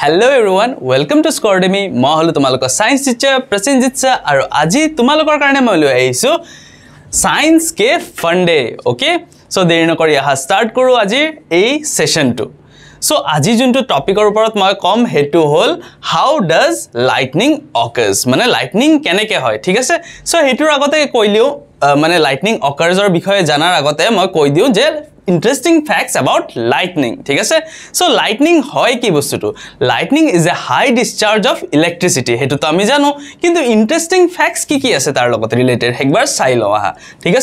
Hello everyone, welcome to Scordemy. मैं हलो तुम लोग साइंस टीचर प्रसेनजित शाह और आज तुम लोग मैं लो साइंस के फंडे। ओके, सो देरी नक स्टार्ट करूँ आज ये सेशन तो। सो आज जो टपिकर ऊपर मैं कम हेतु हल हाउ डज लाइटनिंग ऑकर्स, माने लाइटनिंग केनेके होय। ठीक है, सो हेतुर आगते कह माने लाइटनिंग ऑकर्सर विषय जानार आगते मैं कह दियो जे इंटरेस्टिंग फैक्ट्स अबाउट लाइटनिंग। ठीक है, सो लाइटनिंग है कि बस्तु, lightning is a high discharge of electricity, हेतु तो आमी जानो, किन्तु इंटरेस्टिंग फैक्ट्स की आसे तार लगत रिलेटेड एक बार चाई लो आहा। ठीक है,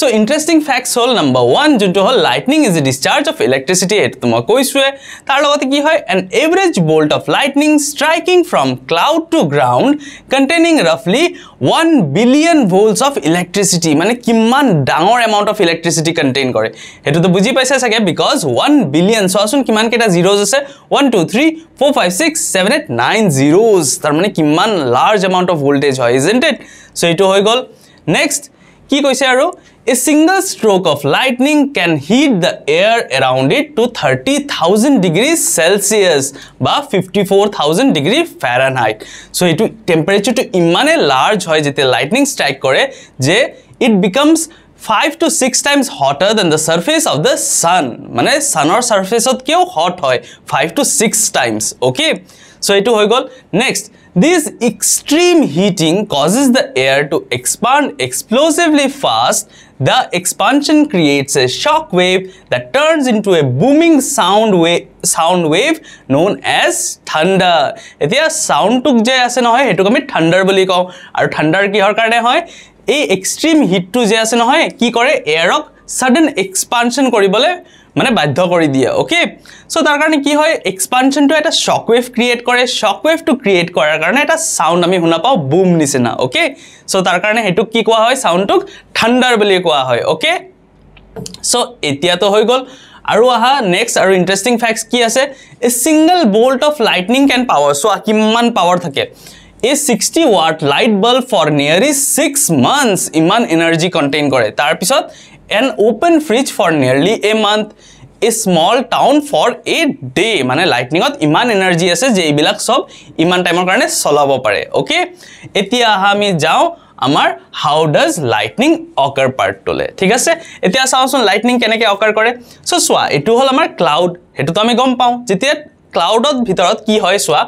सो इंटरेस्टिंग फैक्ट्स हल नम्बर वन जो हल lightning is a discharge of electricity, हेतु तो मैं कैसुए। तार लगत कि है an average bolt of lightning striking from cloud to ground containing रफली 1 बिलियन वोल्ट्स अफ इलेक्ट्रिसिटी, माने किमान डांगर एमाउंट अफ इलेक्ट्रिसिटी कंटेन करे, हेतु तो बुझी पाइसा सके। बिकज 1 बिलियन चुआसुन किमान केटा जीरोज आछे, 1 2 3 4 5 6 7 8 9 जीरोज, तार माने किमान लार्ज अमाउंट अफ वोल्टेज है, इजन्ट इट। सो एटु हो गल। नेक्स्ट की कइसे आरो, a single stroke of lightning can heat the air around it to 30,000 degree Celsius बा 54,000 डिग्री फारेनहाइट। सो एटु टेम्परेचर तो इमाने लार्ज है जेते लाइटनिंग स्ट्राइक करे जे it becomes 5 to 6 times hotter than the surface of the sun, माने सनर सरफेस क्यों हट है 5 to 6 टाइम्स। ओके, सो एटु हो गल। Next, this extreme heating causes the air to expand explosively fast. The expansion creates a shock wave that turns into a booming sound wave known as thunder. एतिया sound टुक जे आसे न है हेटुक आमी thunder बोली कओ। आरो thunder किहर कारणे हय, ए extreme heat टु जे आसे न है कि करे एयरक सडन एक्सपानशन करिबले माने बाध्य कर दिए। ओके, सो तार कारण कि है एक्सपानशन तो एटा शॉक वेव क्रिएट करे, शॉक वेव टू क्रिएट करार कारण एटा साउंड आमी हुना पाओ बूम निसिना। ओके, सो तार कारण हेटुक कि कोआ है साउंड टुक थंडर বুলি कोआ है। ओके, सो एतिया तो होय गल। आरो आहा नेक्स्ट आरो इंटरेस्टिंग फैक्ट्स की आसे, a single bolt of lightning can power, so किमान पावर थके, a 60 watt light bulb for nearly 6 months इमान एनर्जी कंटेन करे। तार पिছত an open fridge for nearly a month, a small town for a day, माने lightning और इमान energy ऐसे जे बिलक सब इमान टाइमर करने सलाबो पड़े। ओके, इतिया हामी जाओ आमार how does lightning occur part टोले। ठीक है, इतिया साउसुन लाइटनिंग केनेके अकर करे। सो सुआ एटु हल आमार क्लाउड, हेटु तो आमी गम पाऊ जेतिया क्लाउडर भीतर कि है चुआ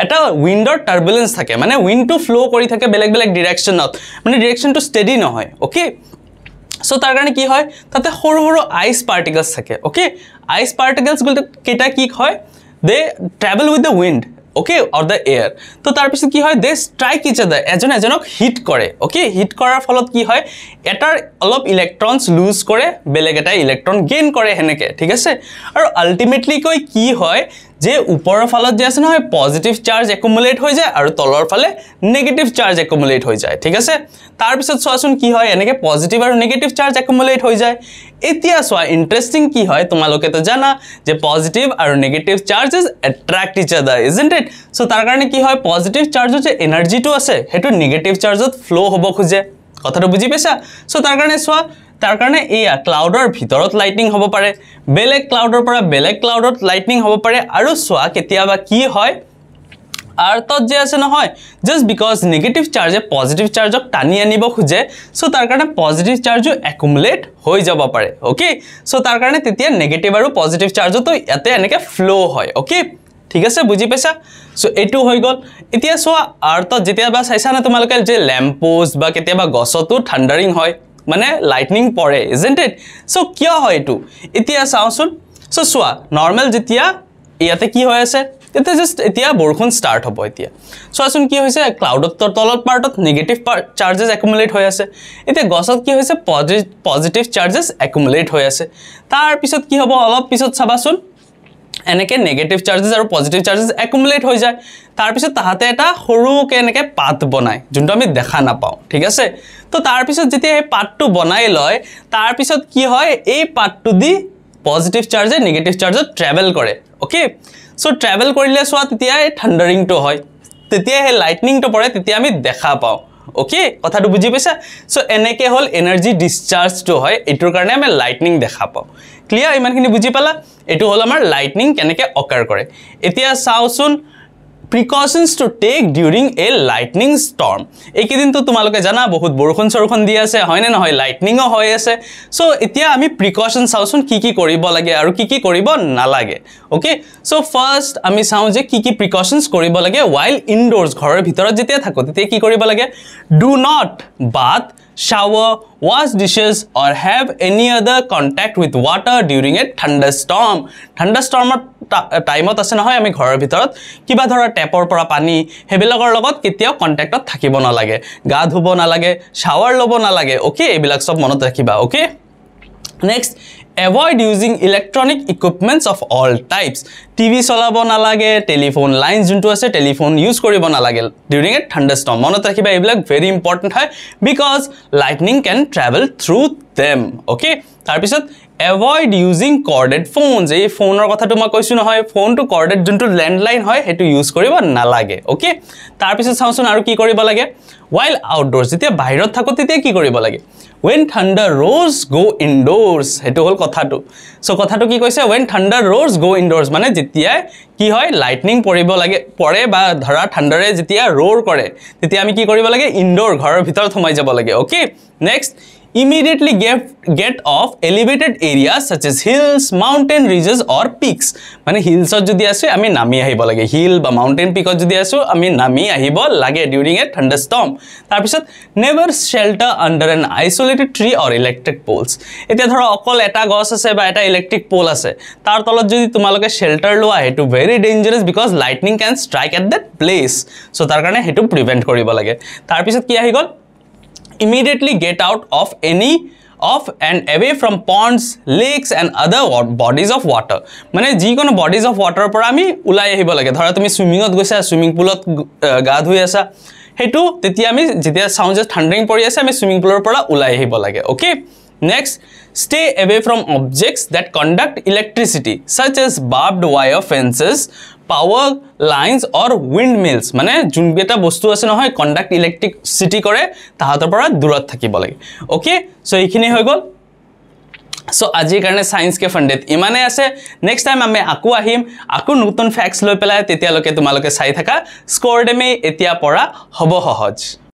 एटा विंडर टार्बुलेंस थाके, माने विंड टू फ्लो करी थाके बेलेग बेलेग डायरेक्शन, माने डायरेक्शन टू स्टेडी न है। ओके, सो तार कारण कि है ताते होरो होरो आइस पार्टिकल्स थाके। ओके, आइस पार्टिकल्स गुलो केटा कि है they travel with the wind, okay, और द एयर, तो तार पिছত कि है दे स्ट्राइक इच अदर, एजन एजनक हिट करे। ओके, हिट करार फलत कि है एटार अलप इलेक्ट्रॉन्स लूज करे, बेलेग एटा इलेक्ट्रॉन गेन करे हेनेके। ठीक है, और आल्टिमेटली कै कि है जे ऊपर फलत जे आछे ना पजिटिव चार्ज एक्युमुलेट हो जाए और तलर फाले नेगेटिव चार्ज एक्युमुलेट हो जाए। ठीक है, तार पिছত चुआसुन कि है एनेके पजिटिव और नेगेटिव चार्ज एक्युमुलेट हो जाए। एतिया चुआ इंटरेस्टिंग कि है, तुम लोग तो जाना जे पजिटिव और negative charges attract each other, isn't it. So तार कारण कि है पजिटिव चार्जर जे एनार्जी तो आछे हेतु नेगेटिव चार्जत फ्लो हब खोजे, कथाटा बुझी पाइसा। सो तार कारण चुआ तार कारण एया क्लाउडर भीतर लाइटनिंग हब पारे, बेलेग क्लाउडर पर बेलेग क्लाउडत लाइटनिंग हब पारे। और चुआ केतियाबा कि है आर्थत जे आसे नहय जस्ट बिकज नेगेटिव चार्जे पजिटिव चार्जक टानी आनिब खोजे, सो तार कारणे पजिटिव चार्जो एक्युमुलेट हो जाब पारे। ओके, सो तार कारणे तेतिया नेगेटिव और पजिटिव चार्जो तो याते एनेके फ्लो हय। ओके, ठीक है, बुझी पाइसा। सो एटु हो गल। इतिया सो आर्थत जेतियाबा साइसा ना तुमालोके जे लैम्प पोस्ट बा केतियाबा गसतो थंडरिंग हय, माने लाइटनिंग पड़े, इजन्ट इट। सो क्या हय एटु इतिया साउसुन। सो सुआ नॉर्मल जेतिया याते कि होय आसे इतना जस्ट इतना बरखुण स्टार्ट हम इतना चुआसुन कि क्लाउडत तलत पार्टत नेगेटिव चार्जेस एक्युमुलेट हो आसे, इतना गसत कि पजिटिव चार्जेस एक्युमुलेट हो आसे। तार पिছত कि हम अलग पिছত चाबासुन एनेके नेगेटिव चार्जेस और पजिटिव चार्जेस एक्युमुलेट हो जाए, तार पिছত ताहाते एटा हरुके एनेके पात बनाय जोंटा आमी देखा ना पाऊ। ठीक है, तो तार पिছত जेतिया पातटु बनाय लय तार पिছত कि हय ए पातटु दि पजिटिव चार्जे नेगेटिव चार्जे ट्रैवल करे। ओके, सो ट्रैवल करिले चुआ थंडरिंग तो है, लाइटनिंग तो पड़े, आमी देखा पाओ। ओके कथा बुझी पासा। सो एनेके हल एनार्जी डिस्चार्ज तो है एटुर कारणे आमे लाइटनिंग देखा पाओ। क्लियर इमानखिनि बुझी पाला एटु हल आमार लाइटनिंग केनेके अकार करे। एतिया साउसुन precautions to take during a lightning storm. एक दिन तो तुम्हारे जाना बहुत बरखुण सरखुण दी आसे है ना लाइटनिंगो होय आसे। सो इतिया आमी प्रिकशन साउसुन की करिब लागे और की करिब नालागे। ओके सो फर्स्ट आमी साउ जे की प्रिकशन्स करिब लागे व्हाइल इनडोर्स घर भीतर जेते थाको तेते की करिब लागे। Do not bath shower, wash dishes or have any other contact with water during a thunderstorm. Thunderstorm time ot ase nahoy ami ghor bhitorot kiba dhora tap or pora pani hebilagor logot ketio contact ot thakibo na lage, ga dhubo na lage, shower lobo na lage. Okay ebilak sob monot rakhiba. Okay next, avoid using electronic equipments of all types. TV চলাব নালাগে, telephone lines যোনটো আছে telephone use কৰিব নালাগে during a thunderstorm মনত ৰাখিবা। এইবিলাক very important হয় because lightning can travel through them. Okay তাৰ পিছত avoid using corded phones. এই ফোনৰ কথাটো মই কৈছো নহয়, ফোনটো corded যোনটো landline হয় হেতু use কৰিব নালাগে। Okay তাৰ পিছত চাওঁচোন আৰু কি কৰিব লাগে। while outdoors যেতিয়া বাহিৰত থাকো তেতিয়া কি কৰিব লাগে। when thunder roars go indoors হেতু হল কথাটো। সো কথাটো কি কৈছে when thunder roars go indoors মানে যেতিয়া কি হয় লাইটনিং পৰিব লাগে পৰে বা ধৰা ঠান্ডাৰে যেতিয়া রোর কৰে তেতিয়া আমি কি কৰিব লাগে ইনডোর ঘৰৰ ভিতৰত সোমাই যাব লাগে। Okay next, immediately get off elevated areas such as hills, mountain ridges or peaks. মানে হিলস যদি আছে আমি নামি আহিব লাগে, হিল বা মাউন্টেন পিক যদি আছে আমি নামি আহিব লাগে during a thunderstorm। তাৰ পিছত never shelter under an isolated tree or electric poles. এটা ধৰা অকল এটা গছ আছে বা এটা ইলেক্ট্রিক পোল আছে তাৰ তলত যদি তোমালোকে শেল্টার লোৱা হেতু very dangerous because lightning can strike at that place. So তাৰ কাৰণে হেতু প্ৰিভেন্ট কৰিব লাগে। তাৰ পিছত কি আহি গল, immediately get out of any of and away from ponds, lakes and other bodies of water. মানে যিকোনো bodies of water পৰা আমি উলাই আহিব লাগে। ধৰা তুমি সুইমিংত গৈছা, সুইমিং পুলত গা ধুই আছা হেতু তেতিয়া আমি যেতিয়া সাউন্ড থান্ডারিং পৰি আছে আমি সুইমিং পুলৰ পৰা উলাই আহিব লাগে। ওকে next, stay away from objects that conduct electricity such as barbed wire fences, power lines or windmills. মানে জুনবেটা বস্তু আছে নহয় কন্ডাক্ট ইলেকট্রিসিটি করে তাহাতৰ পৰা দূৰত থাকিব লাগে। ওকে সো এইখিনি হৈ গল। সো আজিৰ কাৰণে সায়েন্স কে ফান্ডেত ইমানে আছে। নেক্সট টাইম আমি আকু আহিম আকু নতুন ফ্যাক্টস লৈ পেলাই, তেতিয়ালৈকে তোমালোকে চাই থাকা স্কৰডেমি। এতিয়া পৰা হ'ব সহজ।